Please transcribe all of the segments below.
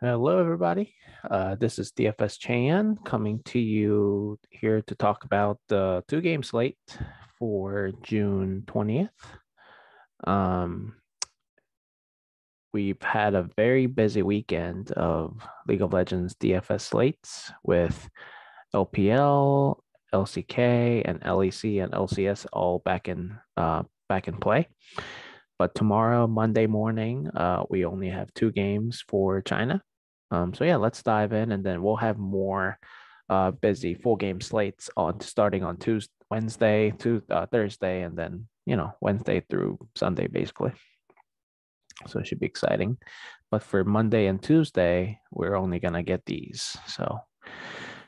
Hello, everybody. This is DFS Chan coming to you here to talk about the two-game slate for June 20th. We've had a very busy weekend of League of Legends DFS slates with LPL, LCK, and LEC and LCS all back in play. But tomorrow, Monday morning, we only have two games for China. So yeah, let's dive in, and then we'll have more busy full game slates on starting on Wednesday to Thursday, and then Wednesday through Sunday basically. So it should be exciting. But for Monday and Tuesday, we're only gonna get these. So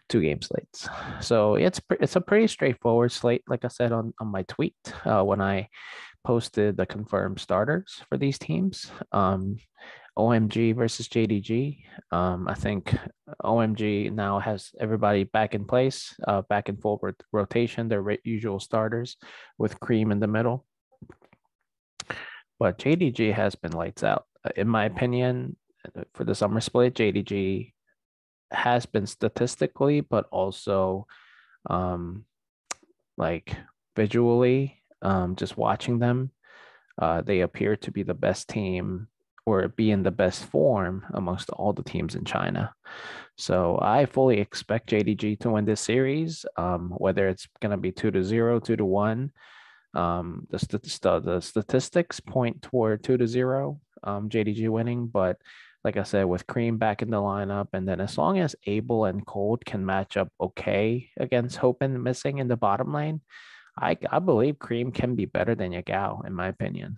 two game slates. So it's a pretty straightforward slate, like I said on my tweet when I posted the confirmed starters for these teams. OMG versus JDG. I think OMG now has everybody back in place, back in full rotation, their usual starters with Cream in the middle. But JDG has been lights out. In my opinion, for the summer split, JDG has been statistically, but also like visually, just watching them, they appear to be the best team or be in the best form amongst all the teams in China. So I fully expect JDG to win this series, whether it's going to be 2-0, 2-1. The statistics point toward 2-0, JDG winning. But like I said, with Cream back in the lineup, and then as long as Abel and Cold can match up okay against Hope and Missing in the bottom lane, I believe Cream can be better than Yagao, in my opinion.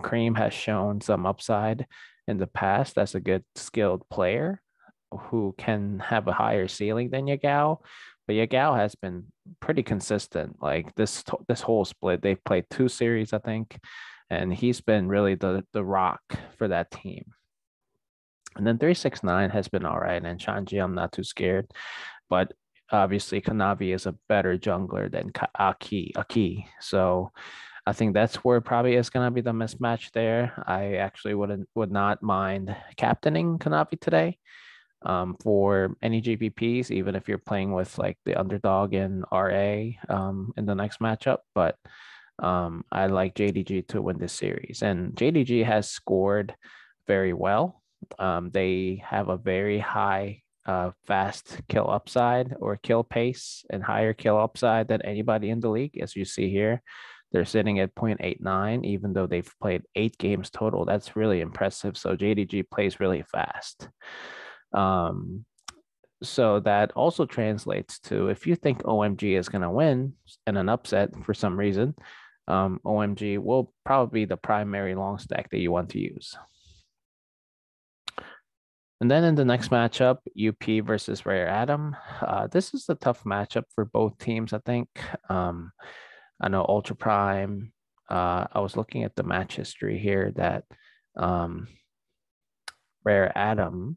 Cream has shown some upside in the past as a good skilled player who can have a higher ceiling than Yagao, but Yagao has been pretty consistent. Like this whole split, they've played two series, I think, and he's been really the rock for that team. And then 369 has been all right, and Shanji, I'm not too scared, but obviously, Kanavi is a better jungler than Aki. So I think that's where probably is going to be the mismatch there. I actually would not mind captaining Kanavi today for any GPPs, even if you're playing with like the underdog in RA in the next matchup. But I like JDG to win this series. And JDG has scored very well. They have a very high fast kill upside or kill pace and higher kill upside than anybody in the league. As you see here, they're sitting at 0.89, even though they've played 8 games total. That's really impressive. So JDG plays really fast. So that also translates to, if you think OMG is going to win in an upset for some reason, OMG will probably be the primary long stack that you want to use. And then in the next matchup, UP versus Rare Atom. This is a tough matchup for both teams, I think. I know Ultra Prime, I was looking at the match history here that Rare Atom,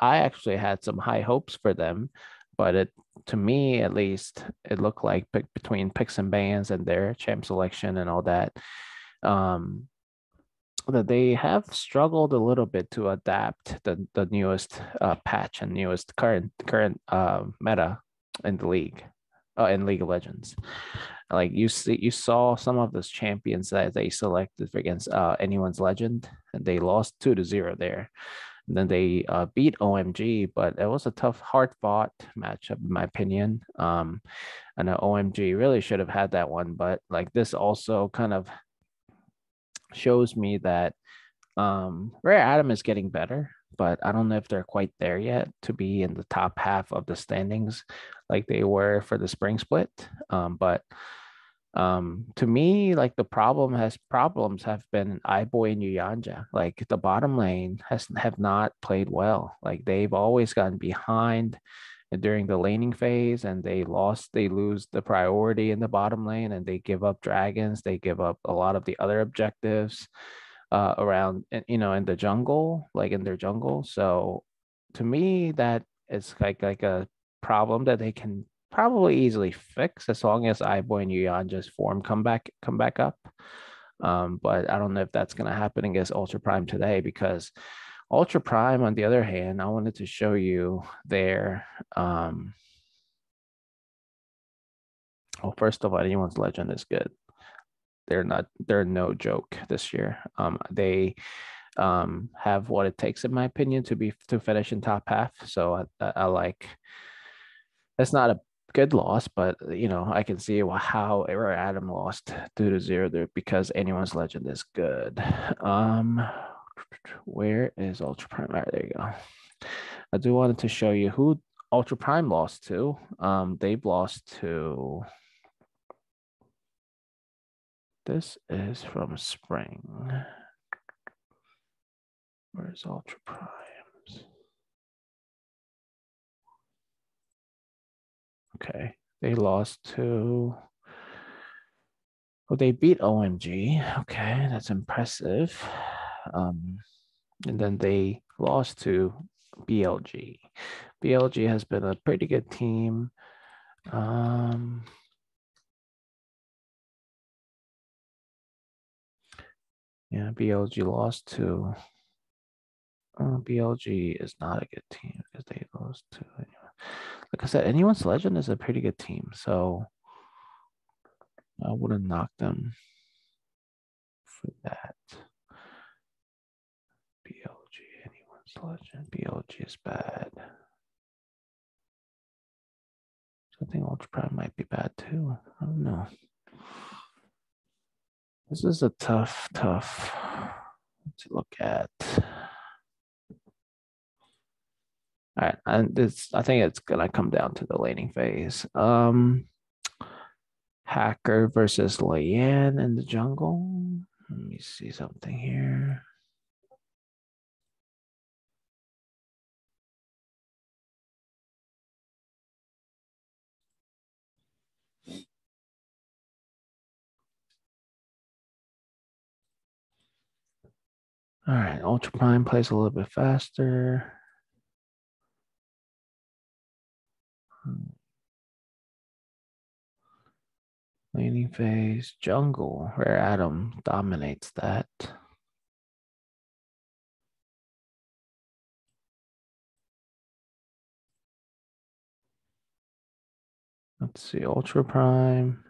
I actually had some high hopes for them, but to me, at least, it looked like between picks and bans and their champ selection and all that, that they have struggled a little bit to adapt the newest patch and newest current meta in the league, in League of Legends. Like you saw some of those champions that they selected against Anyone's Legend, and they lost 2-0 there. And then they beat OMG, but it was a tough, hard-fought matchup, in my opinion. I know OMG really should have had that one, but like this also kind of shows me that Rare Atom is getting better, but I don't know if they're quite there yet to be in the top half of the standings like they were for the spring split. But to me, like the problems have been iBoy and Yuyanjia. Like the bottom lane have not played well. Like they've always gotten behind during the laning phase, and they lose the priority in the bottom lane, and they give up dragons, they give up a lot of the other objectives around, in the jungle, like in their jungle. So to me, that is like a problem that they can probably easily fix as long as iBoy and Yuyanjia's form come back up. But I don't know if that's going to happen against Ultra Prime today, because Ultra Prime, on the other hand, I wanted to show you their well, first of all, Anyone's Legend is good. They're no joke this year. They have what it takes, in my opinion, to finish in top half. So I like, that's not a good loss, but you know, I can see how Rare Atom lost 2-0 there, because Anyone's Legend is good. Where is Ultra Prime? All right, there you go. I do wanted to show you who Ultra Prime lost to. They've lost to, this is from spring. Where's Ultra Primes? Okay, they lost to, well, they beat OMG. Okay, that's impressive. And then they lost to BLG. BLG has been a pretty good team. Yeah, BLG lost to, BLG is not a good team because they lost to, like I said, Anyone's Legend is a pretty good team, so I wouldn't knock them for that. BLG, Anyone's Legend, BLG is bad. So I think Ultra Prime might be bad too. I don't know. This is a tough to look at. All right, and this, I think it's gonna come down to the laning phase. Hacker versus Lianne in the jungle. Let me see something here. All right, Ultra Prime plays a little bit faster. Laning phase, jungle, Rare Atom dominates that. Let's see, Ultra Prime.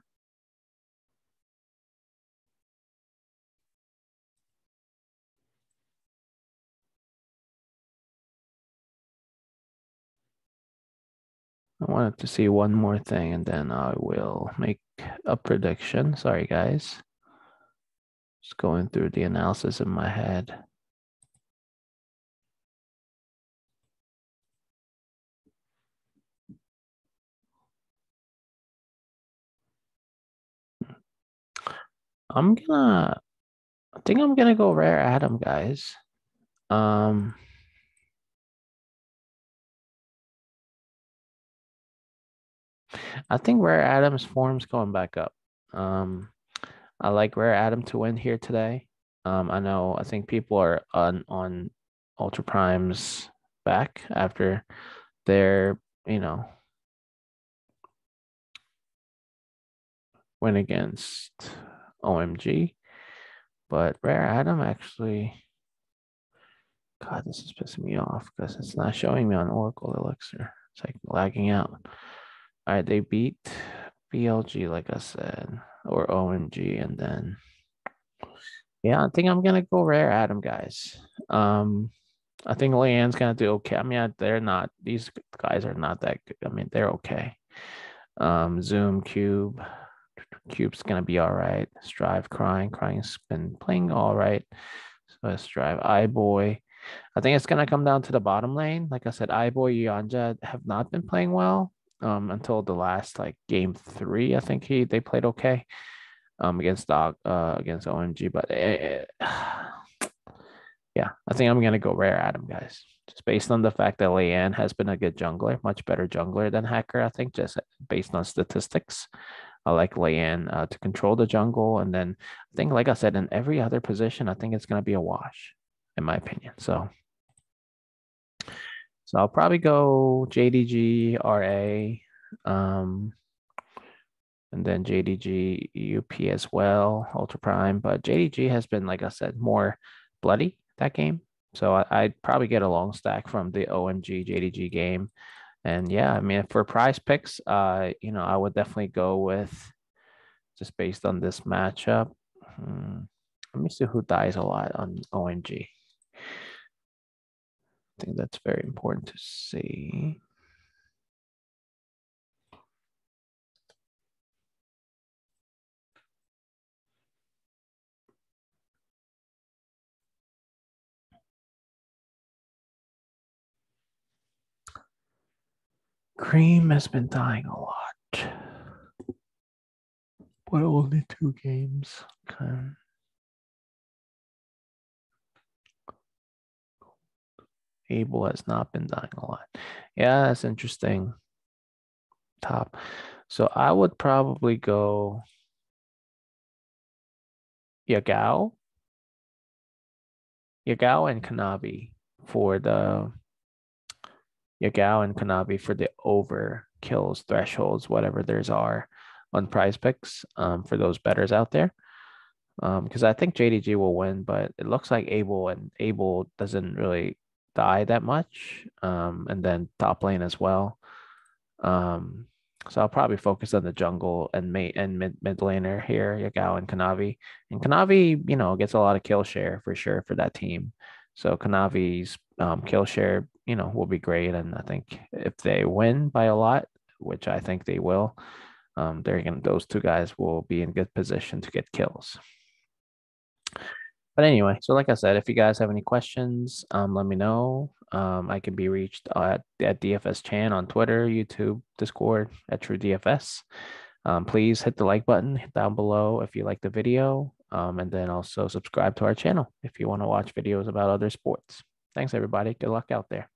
I wanted to see one more thing and then I will make a prediction. Sorry, guys. Just going through the analysis in my head. I think I'm gonna go Rare Atom, guys. I think Rare Atom's form's going back up. I like Rare Atom to win here today. I think people are on Ultra Prime's back after their, win against OMG. But Rare Atom actually, God, this is pissing me off because it's not showing me on Oracle Elixir. It's like lagging out. All right, they beat BLG, like I said, or OMG, and then, yeah, I think I'm gonna go Rare Atom, guys. I think Leanne's gonna do okay. I mean, these guys are not that good. I mean, they're okay. Zoom, Cube's gonna be all right. Strive, Crying's been playing all right. So Strive, iBoy. I think it's gonna come down to the bottom lane. Like I said, iBoy, Yuyanjia have not been playing well. Until the last game 3, I think they played okay against OMG, but yeah, I think I'm gonna go Rare Atom, guys, just based on the fact that Leanne has been a good jungler, much better jungler than Hacker. I think just based on statistics, I like Leanne to control the jungle, and then I think, like I said, in every other position, I think it's gonna be a wash, in my opinion. So I'll probably go JDG, RA, and then JDG, UP as well, Ultra Prime. But JDG has been, like I said, more bloody that game. So I'd probably get a long stack from the OMG JDG game. And yeah, I mean, for prize picks, you know, I would definitely go with, just based on this matchup. Let me see who dies a lot on OMG. I think that's very important to see. Cream has been dying a lot, but only 2 games. Okay. Abel has not been dying a lot. Yeah, that's interesting. Top. So I would probably go Yagao and Kanavi for the overkills, thresholds, whatever theirs are on prize picks, for those bettors out there. Because I think JDG will win, but it looks like Abel doesn't really die that much. And then top lane as well. So I'll probably focus on the jungle and mid laner here, Yagao and Kanavi. And Kanavi, you know, gets a lot of kill share for sure for that team. So Kanavi's kill share, you know, will be great. And I think if they win by a lot, which I think they will, those 2 guys will be in good position to get kills. But anyway, so like I said, if you guys have any questions, let me know. I can be reached at DFS Chan on Twitter, YouTube, Discord, at TrueDFS. Please hit the like button down below if you like the video. And then also subscribe to our channel if you want to watch videos about other sports. Thanks, everybody. Good luck out there.